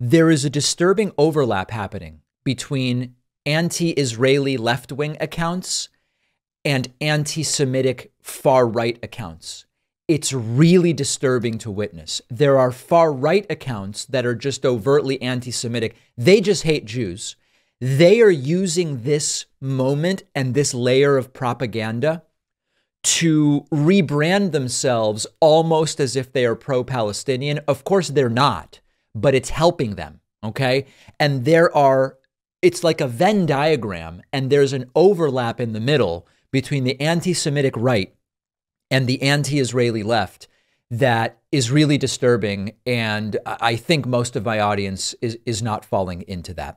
there is a disturbing overlap happening between anti-Israeli left-wing accounts and anti-Semitic far-right accounts. It's really disturbing to witness. There are far-right accounts that are just overtly anti-Semitic. They just hate Jews. They are using this moment and this layer of propaganda to rebrand themselves almost as if they are pro-Palestinian. Of course, they're not, but it's helping them, okay? And it's like a Venn diagram, and there's an overlap in the middle between the anti-Semitic right and the anti-Israeli left that is really disturbing, and I think most of my audience is not falling into that.